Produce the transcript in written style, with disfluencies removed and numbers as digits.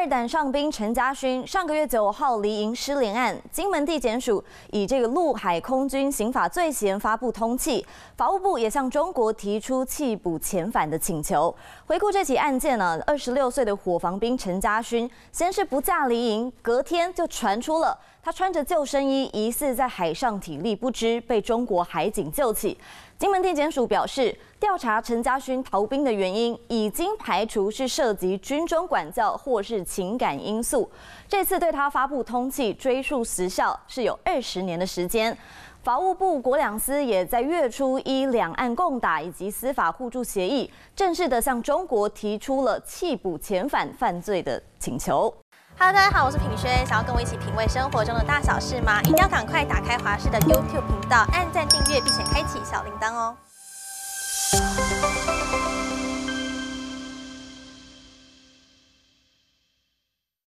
二胆上兵陈家勋上个月9号离营失联案，金门地检署以这个陆海空军刑法罪嫌发布通缉，法务部也向中国提出缉捕遣返的请求。回顾这起案件呢，26岁的伙房兵陈家勋先是不假离营，隔天就传出了他穿着救生衣，疑似在海上体力不支，被中国海警救起。 金门地检署表示，调查陈家勋逃兵的原因已经排除是涉及军中管教或是情感因素。这次对他发布通缉，追溯时效是有20年的时间。法务部国两司也在月初依两岸共打以及司法互助协议，正式的向中国提出了缉捕遣返犯罪的请求。 Hello， 大家好，我是品轩。想要跟我一起品味生活中的大小事吗？一定要赶快打开华视的 YouTube 频道，按赞、订阅，并且开启小铃铛哦。